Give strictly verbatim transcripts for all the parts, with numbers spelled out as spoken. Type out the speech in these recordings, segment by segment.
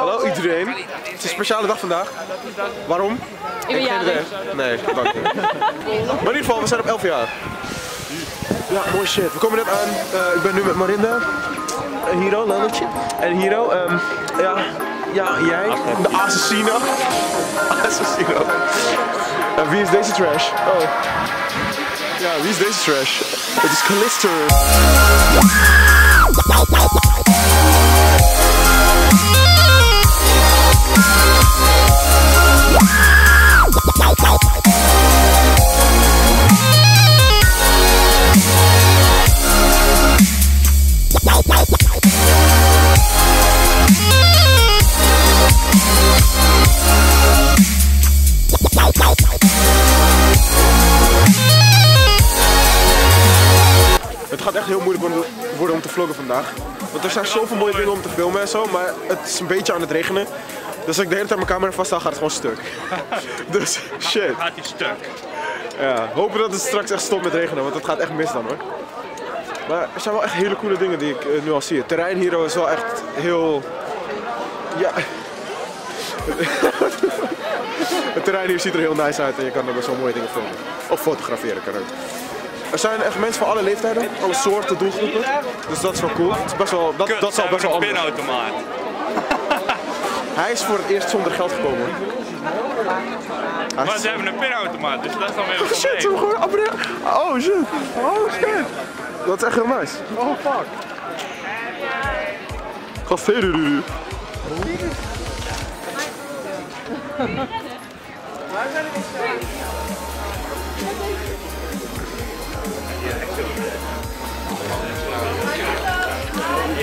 Hallo iedereen, het is een speciale dag vandaag. Waarom? Ik ben jarig. Nee, dank je. Maar in ieder geval, we zijn op elf jaar. Ja, mooi shit. We komen net aan. Uh, ik ben nu met Marinda, Hiro, Lannertje. En Hiro, um, ja, ja, jij, de assassino. Assassino. En wie is deze trash? Oh. Ja, wie is deze trash? Het is Callister. Het gaat echt heel moeilijk worden om te vloggen vandaag. Want er zijn zoveel mooie dingen om te filmen en zo, maar het is een beetje aan het regenen. Dus als ik de hele tijd mijn camera vast hou, gaat het gewoon stuk. Dus shit. Gaat hij stuk. Ja, hopen dat het straks echt stopt met regenen, want het gaat echt mis dan hoor. Maar er zijn wel echt hele coole dingen die ik uh, nu al zie. Het terrein hier is wel echt heel... Ja. Het terrein hier ziet er heel nice uit en je kan er best wel mooie dingen filmen. Of fotograferen kan ook. Er zijn echt mensen van alle leeftijden, alle soorten, doelgroepen. Dus dat is wel cool. Het is best wel, dat, Kut, dat is al best wel anders. Pinautomaat. Hij is voor het eerst zonder geld gekomen. Hij maar ze hebben een pinautomaat, dus dat is dan weer wat. Oh shit, we gewoon abonneren. Oh shit. Oh shit. Dat is echt heel nice. Oh fuck. Gaat verder nu.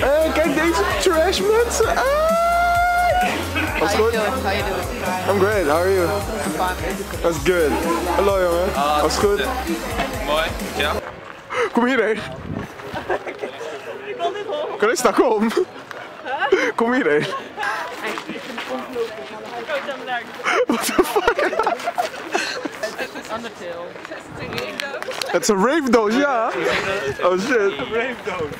Hey, kijk deze trash mensen! Ah! What's good? How are you doing? I'm great, how are you? That's good. Hallo jongen, alles goed? Mooi, ja. Kom hierheen. Ik wil dit horen. Christa, kom. Kom hierheen. What the fuck? Het is een rave doos, ja! Oh shit!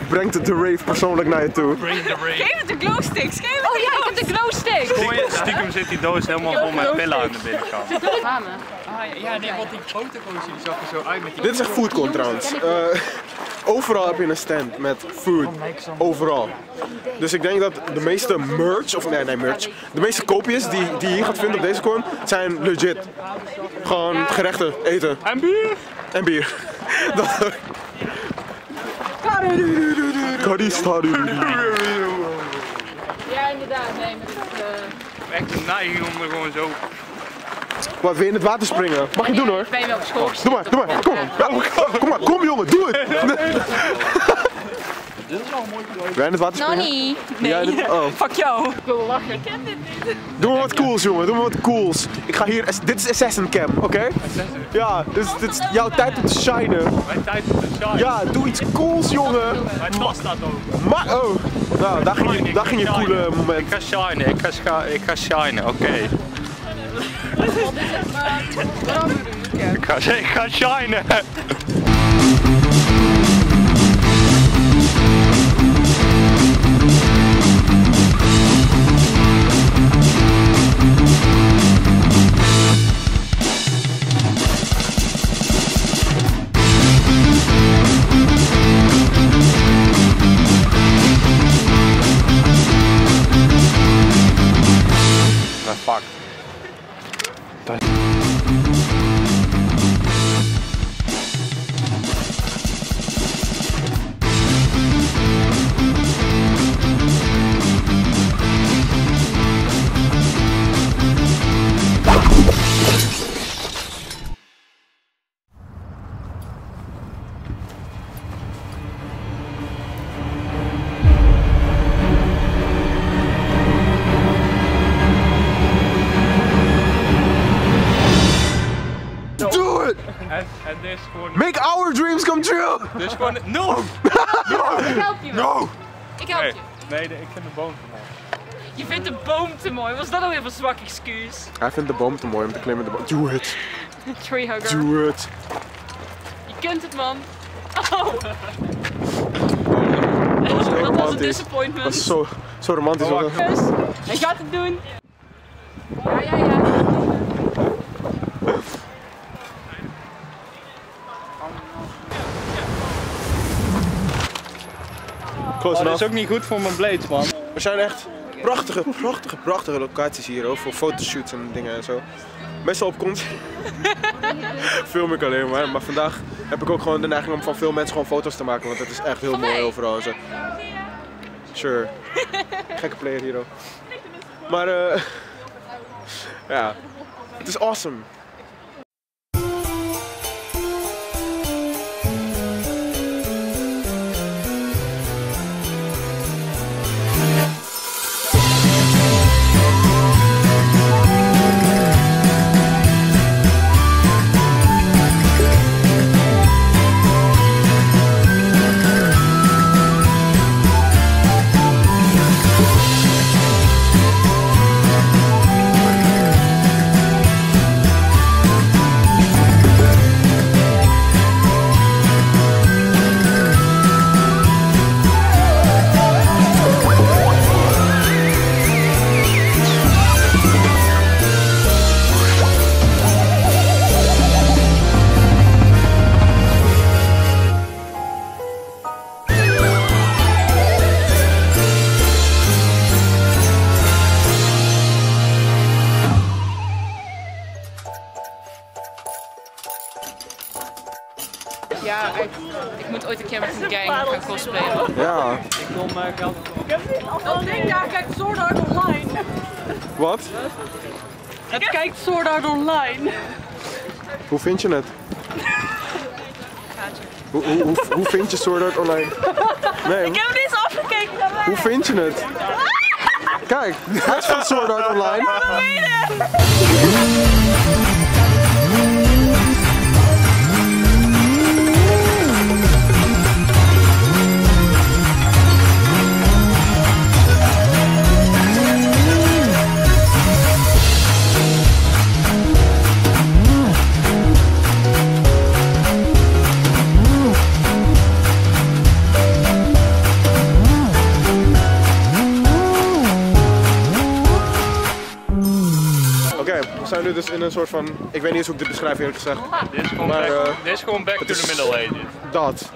Brengt het de rave persoonlijk naar je toe? Geef het de glow sticks! Geef het oh ja, ik heb de glow sticks! Stiekem, stiekem zit die doos helemaal vol met pillen aan de binnenkant. Ah, ja, nee, want die foto's die zag er zo uit met die... Dit is echt foodcon trouwens. Uh, overal heb je een stand met food. Overal. Dus ik denk dat de meeste merch, of nee, nee merch, de meeste koopjes die, die je gaat vinden op deze con, zijn legit. Gewoon gerechten, eten. En bier. En bier. Dat... Calista. Ja, inderdaad. Nee, met het... Uh... Echt een neiging om er gewoon zo... Wat, wil je in het water springen? Mag je doen hoor. Ben je wel op school? Doe maar, doe maar. Kom. Kom maar, kom jongen, doe het. Dit is wel een mooi bedoel. Wij in het water springen? Nonnie. Nee. Oh. Fuck jou. Ik wil lachen. Ik ken dit niet. Doe maar wat cools jongen, doe maar wat cools. Ik ga hier, dit is Assassin Camp, oké? Okay? Assassin? Ja, dus dit is jouw tijd om te shinen. Mijn tijd om te shinen? Ja, doe iets cools jongen. Mijn tas staat open. Maar, oh. Nou, daar ging je, daar ging je coole moment. Ik ga shinen, ik ga, ik ga shinen, oké. Okay. Ik ga, ik ga shinen. Make our dreams come true! Dus gewoon... No! No! Ik help je wel. No! Ik help je. Nee, nee, ik vind de boom te mooi. Je vindt de boom te mooi? Was dat alweer een zwak excuus? Hij vindt de boom te mooi om te klimmen de boom. Do it! Tree hugger. Do it! Je kunt het man! Oh! Dat was een disappointment. Dat was zo, zo romantisch. Oh, Hij gaat het doen. Ja, ja, ja. Oh, dat is ook niet goed voor mijn blades, man. We zijn echt prachtige, prachtige, prachtige locaties hier hoor, voor fotoshoots en dingen en zo. Meestal op cons. Film ik alleen maar, maar vandaag heb ik ook gewoon de neiging om van veel mensen gewoon foto's te maken, want het is echt heel mooi overal en zo. Sure. Gekke player hier ook. Maar uh, ja, het is awesome. Ja, ik, ik moet ooit een keer met een gang gaan cosplayen. Ja. Ik wil maar geld. Ik heb niet al dat ding daar, kijkt Sword Art Online. Wat? Het kijkt Sword Art Online. Hoe vind je het? hoe, hoe, hoe, hoe vind je Sword Art Online? Nee. Ik heb niet eens afgekeken naar mij. Hoe vind je het? Kijk, hij is van Sword Art Online. We zijn nu dus in een soort van, ik weet niet eens hoe ik dit beschrijf eerlijk gezegd. Dit is gewoon, maar, back, uh, dit is gewoon back to the middle ages. Dat.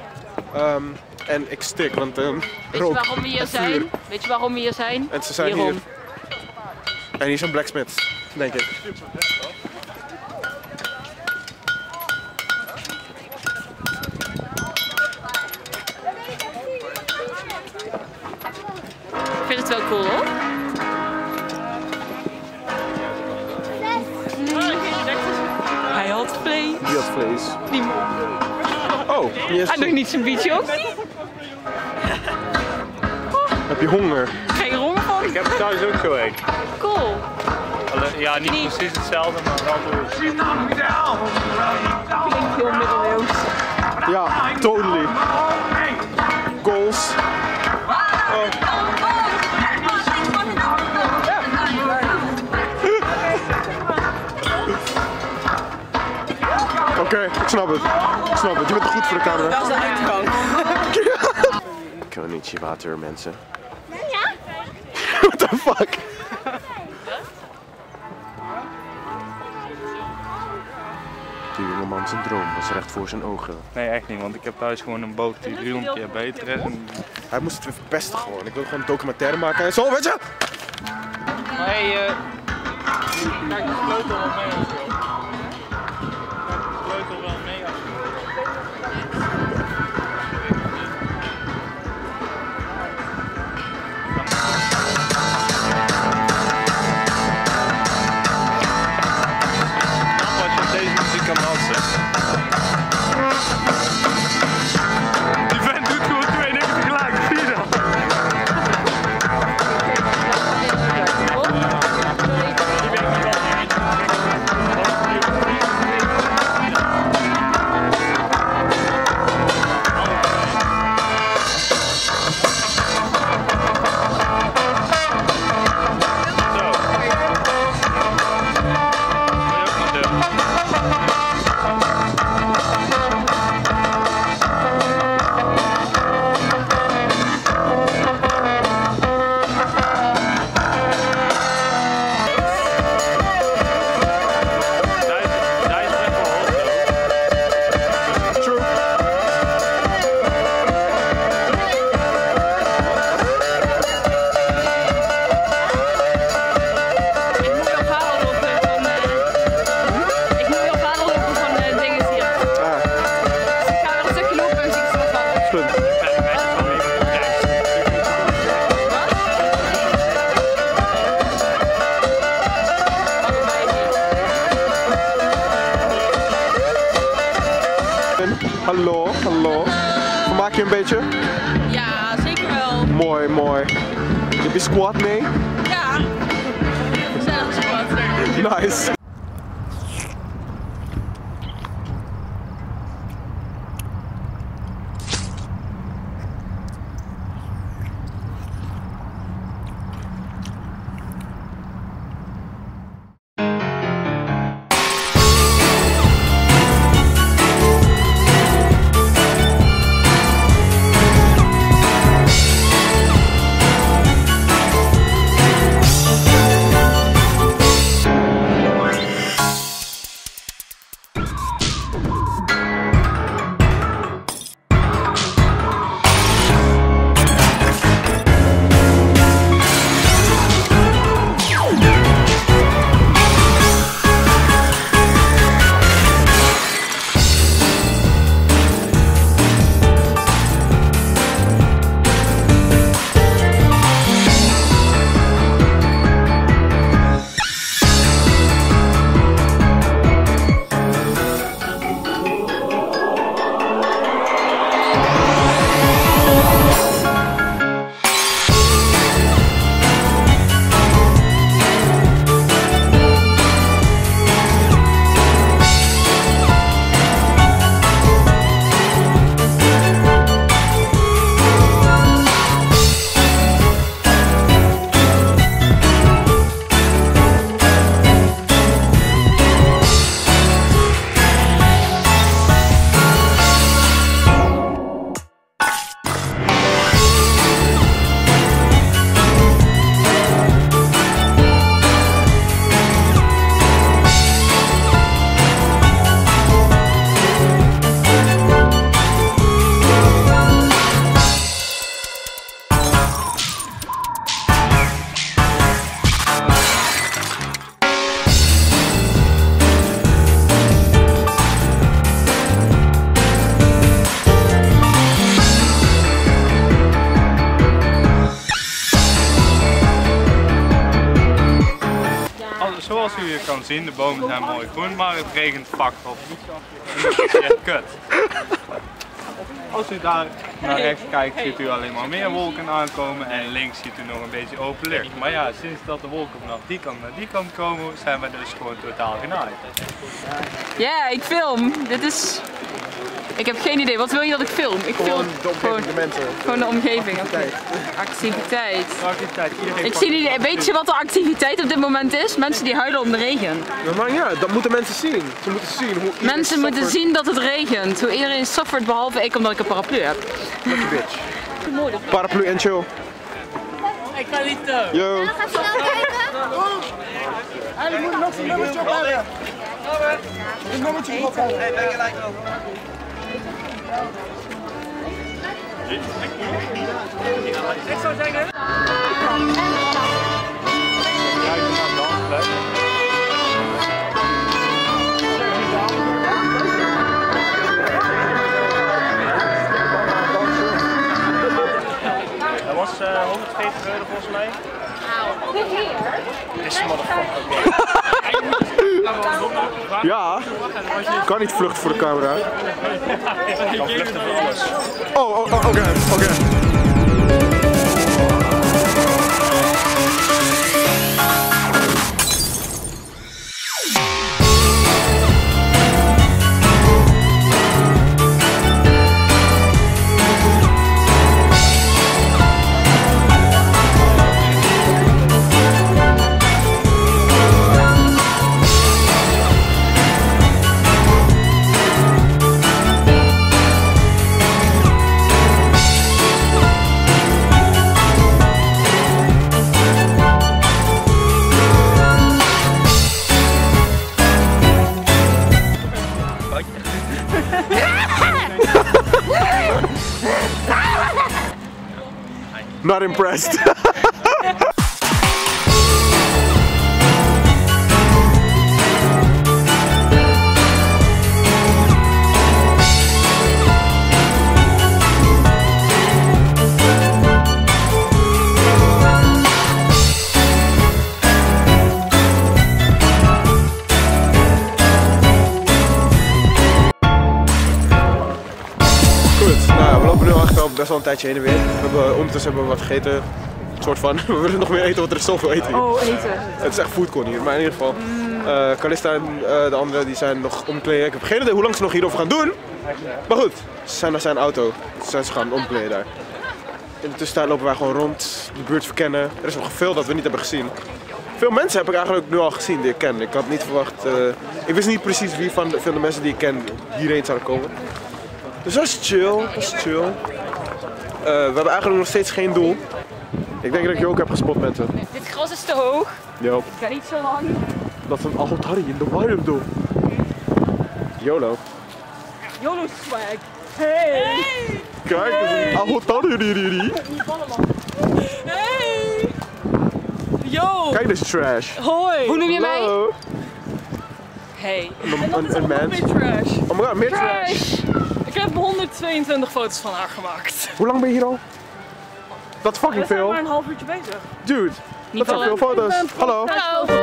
Um, en ik stik, want um, weet rook, je waarom we hier zijn? Vuur. Weet je waarom we hier zijn? En ze zijn hierom. Hier. En hier zijn blacksmiths, denk ik. Ik vind het wel cool hoor. Vlees. Oh, yes. Hij doet niet zijn bietje ook niet. Heb je honger? Geen honger van. Ik heb het thuis ook zo heet. Cool. Alleen, ja, niet, niet precies hetzelfde, maar wel door. Klinkt heel middeleeuws. Ja, totally. Goals. Oh. Oké, okay, ik snap het. Ik snap het. Je bent goed voor de camera. Dat is de uitgang. Konnichiwa water, mensen. Ja? What the fuck? De jongeman zijn droom was recht voor zijn ogen. Nee, echt niet, want ik heb thuis gewoon een boot die driehonderd keer beter is. En... Hij moest het weer verpesten gewoon. Ik wil gewoon een documentaire maken en zo, weet je? Hey, eh... kijk, de sleutel al mee. hallo, hallo. Vermaak je een beetje? Ja, zeker wel. Mooi, mooi. Heb je squad mee? Ja. Gezellig squad. Nice. Zoals u kan zien, de bomen zijn mooi groen, maar het regent vak op. Echt kut. Als u daar naar rechts kijkt, ziet u alleen maar meer wolken aankomen en links ziet u nog een beetje open lucht. Maar ja, sinds dat de wolken vanaf die kant naar die kant komen, zijn we dus gewoon totaal genaaid. Ja, yeah, ik film. Dit is... Ik heb geen idee. Wat wil je dat ik film? Ik film gewoon de mensen. Gewoon de omgeving. Activiteit. Activiteit. Activiteit. Ik zie niet, weet je wat de activiteit op dit moment is? Mensen die huilen om de regen. Maar ja, dat moeten mensen zien. Ze moeten zien hoe mensen moeten zien dat het regent. Hoe iedereen suffert, behalve ik, omdat ik een paraplu heb. Lucky bitch. Paraplu en chill. Ik ga niet toe. Yo. En ik moet nog een nummertje opbellen. Een nummertje opbellen. Hey, ben je gelijk over. Ik zou zeggen. Dat was uh, honderdveertig euro volgens mij. Dit is motherfucker. Ja, kan niet vluchten voor de camera. Kan vluchten voor alles. Oh, oh, oh, oké, oké. Not impressed. best wel een tijdje heen en weer. We hebben, ondertussen hebben we wat gegeten. Soort van. We willen nog meer eten, want er is zoveel eten hier. Oh, eten. Het is echt foodcon hier, maar in ieder geval. Uh, Calista en uh, de anderen die zijn nog omkleden. Ik heb geen idee hoe lang ze nog hierover gaan doen. Maar goed, ze zijn naar zijn auto. Ze zijn ze gaan omkleden daar. In de tussentijd lopen wij gewoon rond, de buurt verkennen. Er is nog veel dat we niet hebben gezien. Veel mensen heb ik eigenlijk nu al gezien die ik ken. Ik had niet verwacht... Uh, ik wist niet precies wie van de, van de mensen die ik ken hierheen zouden komen. Dus dat is chill, dat is chill. Uh, we hebben eigenlijk nog steeds geen doel. Ik denk dat ik Joke heb gespot met hem. Dit gras is te hoog. Ja. Ik kan niet zo lang. Dat is een oud Harry in de wild doel. YOLO. YOLO swag. Hey! Hey. Kijk, dat is een oud Harry. Hey! Yo! Kijk, dit is trash. Hoi! Hoe noem je Hello. mij? Hey. Een, een, een mens. Meer trash. Oh my god, meer trash. trash. Ik heb honderdtweeëntwintig foto's van haar gemaakt. Hoe lang ben je hier al? Dat is fucking veel. We zijn maar een half uurtje bezig. Dude, dat zijn veel foto's. Hallo. Hallo.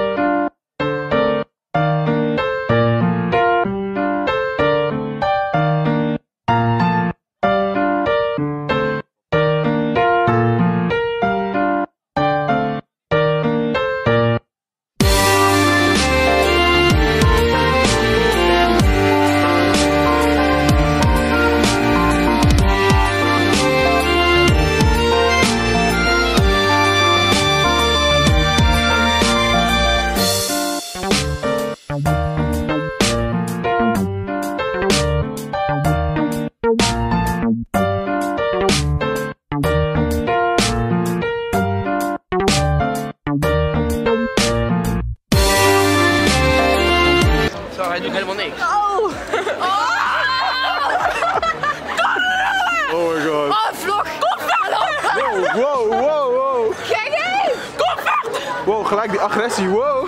Wow. Wow!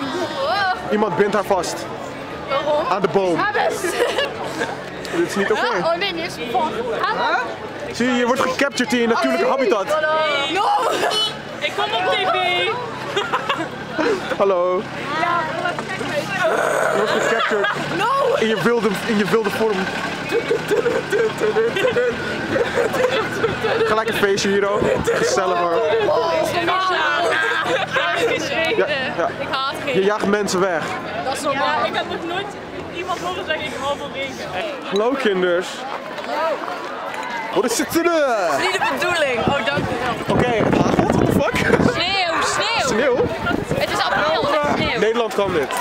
Iemand bindt haar vast. Waarom? Aan de boom. Dit is niet oké. Okay. Oh nee, niet eens van. Zie je, je wordt gecaptured hier in je natuurlijke habitat. Nee. No! Ik kom op tv! Hallo. Ja, je wordt gecaptured. No! In je wilde, in je wilde vorm. Gelijk een feestje hier ook. Gezellig hoor. Ja, ja. Ik haat regen. Je jaagt mensen weg. Dat is normaal. Ja, ik heb nog nooit iemand horen zeggen ik hou van regen. Hallo kinders. Hallo. Wat is dit? Dat is niet de bedoeling. Oh, dank je wel. Oké, het hagelt. What the fuck? Sneeuw, sneeuw. Sneeuw? Het is april, het is sneeuw. Nederland kan dit.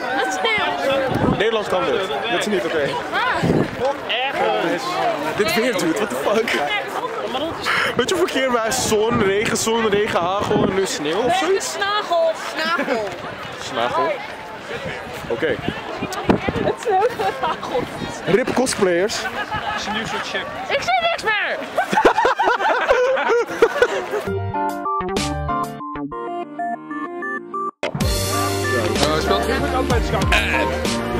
Het is sneeuw. Nederland kan dit. Dat is niet oké. Okay. Ah. Oh, dit weer dude, what the fuck? Weet je hoeveel keer wij zon, regen, zon, regen, hagel en nu sneeuw of zoiets? Snagel, snagel. Snagel? Oké. Okay. Het sneeuwt met hagel. Rip cosplayers. Het is een nieuw soort chip. Ik zie niks meer! uh, speelt eigenlijk ook bij de schakel.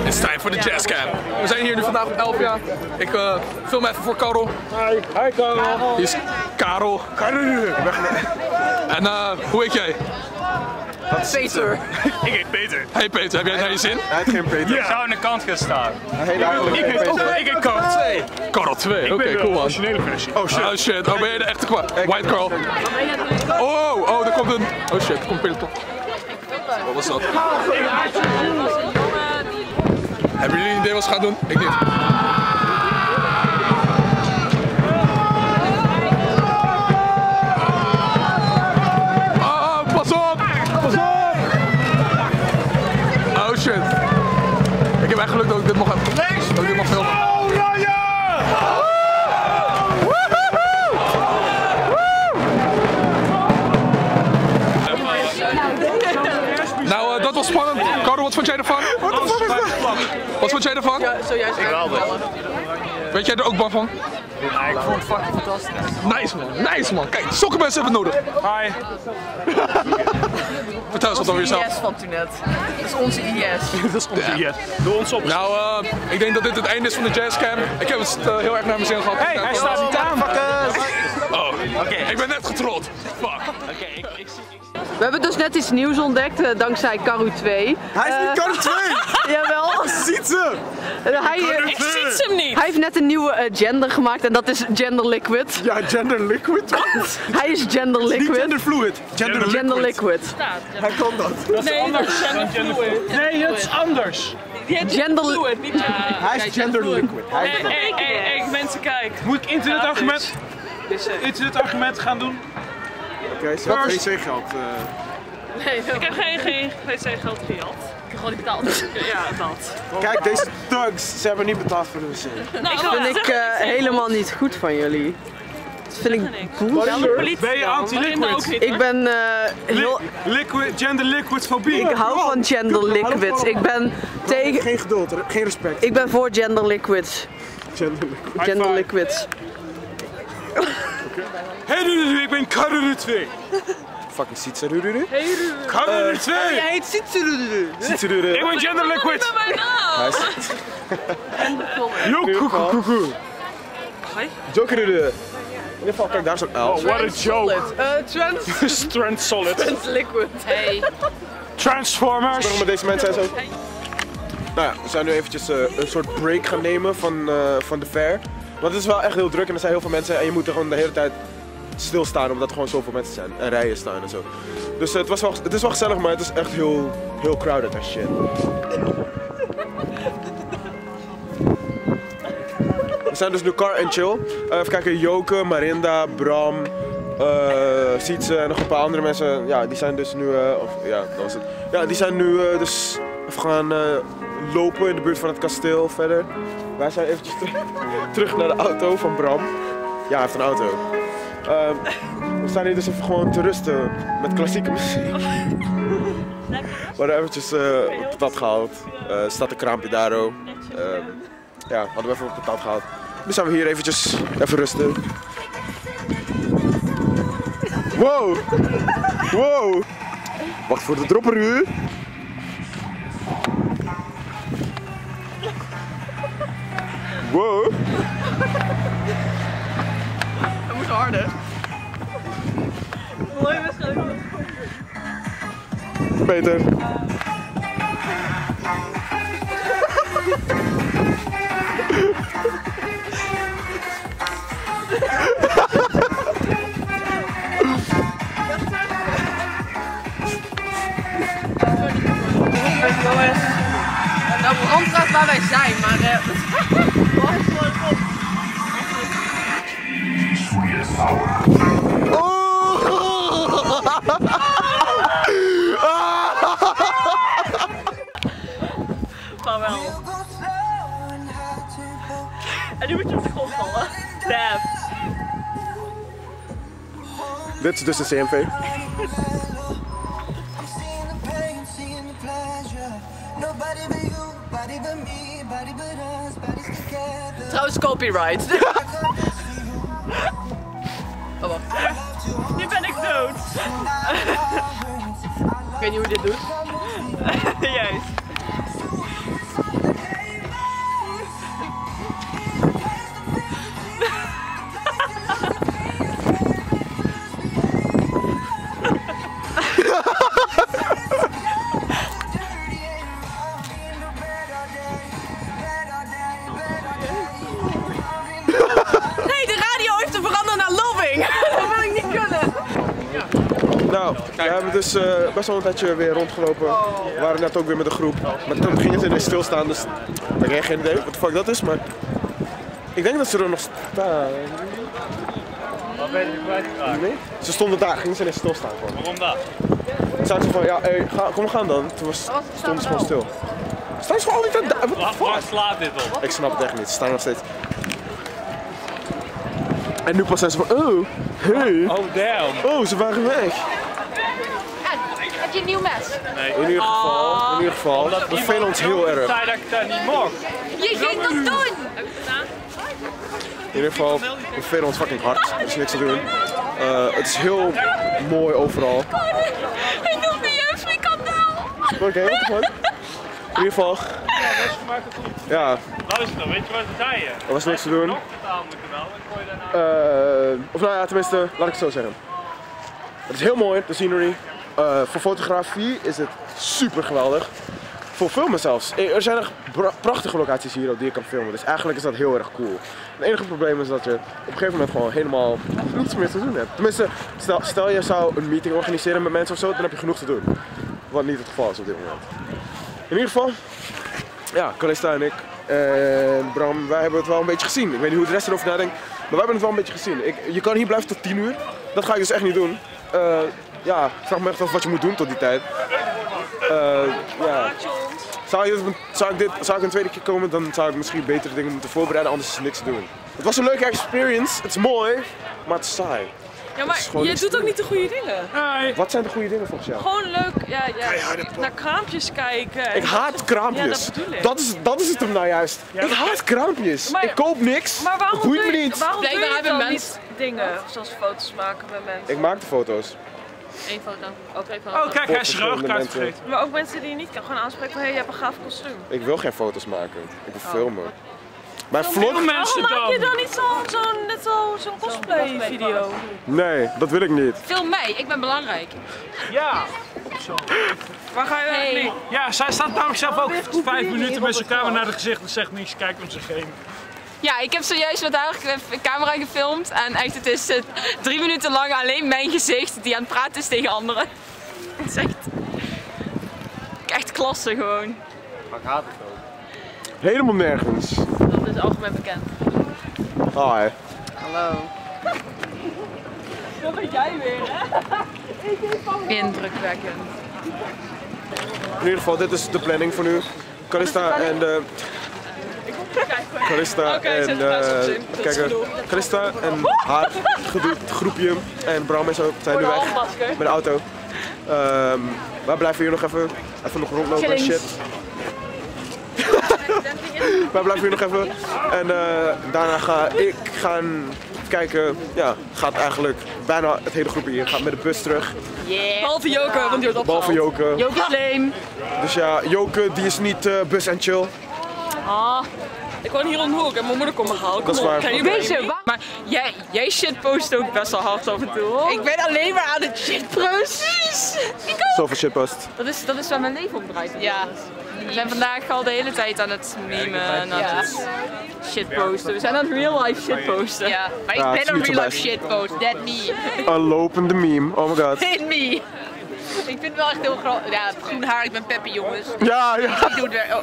Het is tijd voor de jazzcam. We zijn hier nu vandaag op Elfia. Ik uh, film even voor Karel. Hi, hi Karel. Hier is Karel. Karu. En uh, hoe heet jij? Peter. Ik heet Peter. Hey Peter, heb jij het naar je zin? Hij heet geen Peter. Ik zou aan de kant gaan staan. Ik heet ook Karel twee. Karel twee, oké cool man. Oh shit. Oh shit, oh ben je de echte kwa? White Karel. Oh, oh, er komt een... Oh shit, er komt Peter toch. Wat was dat? Hebben jullie een idee wat ze gaan doen? Ik niet. Oh, pas op! Pas op! Oh shit. Ik heb echt geluk dat ik dit mag hebben. Dat ik dit mag filmen. Nou, uh, dat was spannend. Karel, wat vond jij ervan? Wat vond jij ervan? Ja, zojuist. Ik haalde. Weet jij er ook bang van? Ja, ik vond het fucking fantastisch. Nice man, nice man. Kijk, sokken mensen hebben het nodig. Hi. Vertel eens wat over jezelf. Dat is onze I S van toen net. Dat is onze I S. Dat is onze I S. Doe ons op. Nou, uh, ik denk dat dit het einde is van de jazzcam. Ik heb het uh, heel erg naar mijn zin gehad. Hey, hij staat niet aan. Fuckers. Oh, okay. Ik ben net getrold. Fuck. Oké, okay, ik, ik zie... Ik zie. We hebben dus net iets nieuws ontdekt uh, dankzij Karu twee. Hij is niet uh, Karu twee! Jawel! Sietse! Hij, ik zie hem niet! Hij heeft net een nieuwe uh, gender gemaakt en dat is gender liquid. Ja, gender liquid? Wat? Hij is gender liquid. Niet gender fluid. Gender, gender, gender liquid. Gender liquid. Hij kan dat. Dat is nee, anders. Gender fluid. Nee, het is anders. Gender fluid, niet gender liquid. Hij is gender liquid. Hé, hé, hé, mensen, kijk. Moet ik internetargument, internetargument gaan doen? Oké, ze had wc-geld. Uh... Nee, ik heb geen, geen wc-geld gehad. Ik heb gewoon niet betaald. Ja, dat. Kijk, deze thugs, ze hebben niet betaald voor de wc. Nou, dat vind ik uh, helemaal niet goed van jullie. Dat vind ik boel. Ben je anti-liquids? Ik ben uh, heel... Liquid, gender liquids fobie. Ik hou van gender liquids. Ik ben tegen... Geen geduld, geen respect. Ik ben voor gender liquids. Gender liquids. Gender liquids. Hey Rururu, ik ben Karu twee. Fucking Sietse Rururu. Hey Rururu. Karu twee. Jij heet Sietse Rururu. Sietse Rururu. Ik ben gender liquid. Joke koekoe koekoe. Joke Rururu. In ieder geval, kijk, daar is ook elf. Oh, what a joke. Trans. Trans solid. Trans liquid. Hey. Transformers. Ik ben nog met deze mensen en zo. Nou ja, we zijn nu eventjes uh, een soort break gaan nemen van, uh, van de fair. Want het is wel echt heel druk en er zijn heel veel mensen en je moet er gewoon de hele tijd stilstaan omdat er gewoon zoveel mensen zijn en rijen staan en zo. Dus het, was wel, het is wel gezellig, maar het is echt heel, heel crowded en shit. We zijn dus nu Car and Chill. Uh, even kijken, Joke, Marinda, Bram, uh, Sietse en nog een paar andere mensen. Ja, die zijn dus nu, uh, of, ja, dat was het. Ja, die zijn nu uh, dus even gaan uh, lopen in de buurt van het kasteel verder. Wij zijn eventjes ter terug naar de auto van Bram. Ja, hij heeft een auto. Um, we staan hier dus even gewoon te rusten met klassieke muziek. We hadden eventjes uh, op patat gehaald. Er uh, staat een kraampje daar ook. Um, ja, hadden we even op patat gehaald. Nu zijn we hier eventjes even rusten. Wow! Wow! Wacht voor de dropperuur. Wow. Hij moet harder. Mooi waarschijnlijk. Peter. Nou, Bram gaat waar wij zijn, maar... Uh... En nu moet je op de grond vallen. Damn. Dit is dus de C M V. Trouwens, copyright. Oh, wacht. Nu ben ik dood. Ik weet niet hoe dit doet. Juist. We hebben dus uh, best wel een tijdje weer rondgelopen. We waren net ook weer met een groep. Maar toen ging het ineens stilstaan, dus ik heb geen idee wat de fuck dat is, maar ik denk dat ze er nog staan. Wat ben je kwijtgeraakt? Nee? Ze stonden daar, gingen ze ineens stilstaan gewoon. Waarom daar? Toen zeiden ze van, ja, hey, ga, kom gaan dan. Toen was, stonden ze gewoon stil. Staan ze gewoon al niet daar? Waar slaat dit op? Ik snap het echt niet, ze staan nog steeds. En nu pas zijn ze van, oh, hey. Oh, damn. Oh, ze waren weg. Heb je een nieuw mes? Nee. In ieder geval, oh. in ieder geval. Omdat we velen ons heel erg. Ik zei dat ik dat niet mocht. Je ging dat doen! Heb ik het gedaan? In ieder geval, we velen ons fucking hard. Er is niks te doen. Uh, het is heel mooi overal. Ik noem de jeugdfrikandaal! Oké, okay, wat ervan? In ieder geval. Ja, dat is gemaakt goed. Ja. Luister, weet je wat ze zeiden? Er was niks te doen. Uh, of nou ja, tenminste, laat ik het zo zeggen. Het is heel mooi, de scenery. Uh, voor fotografie is het super geweldig. Voor filmen zelfs. Er zijn echt prachtige locaties hier die je kan filmen. Dus eigenlijk is dat heel erg cool. Het enige probleem is dat je op een gegeven moment gewoon helemaal niets meer te doen hebt. Tenminste, stel, stel je zou een meeting organiseren met mensen of zo, dan heb je genoeg te doen. Wat niet het geval is op dit moment. In ieder geval, ja, Calista en ik en Bram, wij hebben het wel een beetje gezien. Ik weet niet hoe de rest erover nadenkt, maar wij hebben het wel een beetje gezien. Ik, je kan hier blijven tot tien uur. Dat ga ik dus echt niet doen. Uh, ja, ik vraag me echt af wat je moet doen tot die tijd. Uh, ja. Zou, je, zou, ik dit, zou ik een tweede keer komen, dan zou ik misschien betere dingen moeten voorbereiden, anders is niks te doen. Het was een leuke experience, het is mooi, maar het is saai. Ja, maar je doet cool. ook niet de goede dingen. Nee. Wat zijn de goede dingen volgens jou? Gewoon leuk, ja, ja, naar kraampjes kijken. Ik haat kraampjes. Ja, dat, dat, is, dat is het hem nou juist. Ja. Ik haat kraampjes. Maar, ik koop niks. Maar waarom doe je niet? Waarom Blijkbaar doe je dan niet dingen zoals foto's maken met mensen? Ik maak de foto's. Eén foto. Ook twee foto's. Oh, kijk, hij is rookkaart vergeten. Maar ook mensen die je niet kan gewoon aanspreken van hé, hey, je hebt een gaaf kostuum. Ik wil geen foto's maken. Ik wil oh. filmen. Mijn vlog... Waarom maak je dan niet zo'n zo, zo, zo cosplay video? Nee, dat wil ik niet. Film mij, ik ben belangrijk. Ja. Zo. Waar ga je hey. heen? Ja, zij staat namelijk zelf ook oh, vijf minuten met zijn camera naar het gezicht en zegt niks, kijkt om zich heen. Ja, ik heb zojuist met haar camera gefilmd en echt, het is drie minuten lang alleen mijn gezicht die aan het praten is tegen anderen. Het is echt... echt klasse gewoon. Waar gaat het ook? Helemaal nergens. Dat is algemeen bekend. Hi. Hallo. Dat ben jij weer, hè? Indrukwekkend. In ieder geval, dit is de planning voor nu. Calista en... Uh... Christa okay, en uh, kijk, Christa en haar groepje en Bram en zo zijn nu weg met de auto. Um, wij blijven hier nog even, even nog rondlopen en shit. Wij blijven hier nog even en uh, daarna ga ik gaan kijken. Ja, gaat eigenlijk bijna het hele groepje hier gaat met de bus terug. Yeah. Behalve Joke, want die wordt opgehaald. Behalve Joke. Joke is lame. Dus ja, Joke die is niet uh, bus en chill. Ah, ik woon hier om de hoek en mijn moeder komt me halen. Dat is waar. Kan je beetje, maar jij, jij shitpost ook best wel hard af en toe hoor. Ik ben alleen maar aan het shitpost. Zoveel shitpost. Dat is, dat is waar mijn leven op draait. Ja. We zijn vandaag al de hele tijd aan het memen en aan het shitposten. We zijn aan het real life shitposten. Ja, maar ik ben een real life shitpost, that me. Een lopende meme, oh my god. Hit me. Ik vind het wel echt heel groot. Ja, groen haar, ik ben Peppy jongens. Ja, ja. Ik doe het weer.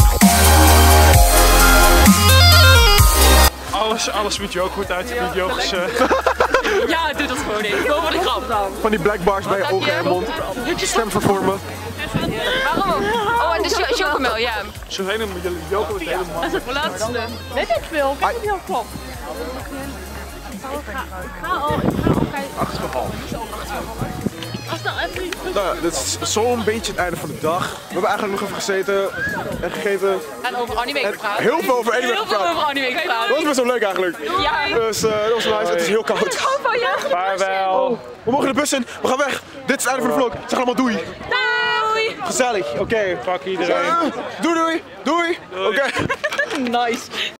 Alles, alles moet je ook goed uit de video's. Ja, doe dat gewoon even. Gewoon voor de grap dan. Van die black bars bij je ogen en mond. Stem vervormen. Waarom? Oh, en de chocomel, ja. Zo zijn jullie joken met helemaal. Dat is het laatste. Weet ik veel, kijk of die al klopt. Ik ga al, ik ga al kijken. Achterhalf. Nou, dit is zo'n beetje het einde van de dag. We hebben eigenlijk nog even gezeten en gegeten. En over anime gepraat. Heel veel over anime gepraat. Heel veel over anime gepraat. Dat was best wel leuk eigenlijk. Ja. Dus uh, dat was nice. Het is heel koud. Ik hou van jou. Vaarwel. We mogen de bus in. We gaan weg. Dit is het einde van de vlog. Zeg allemaal doei. Doei. Gezellig. Oké. Okay. Fuck iedereen. Doei doei. Doei. doei. Oké. Okay. Nice.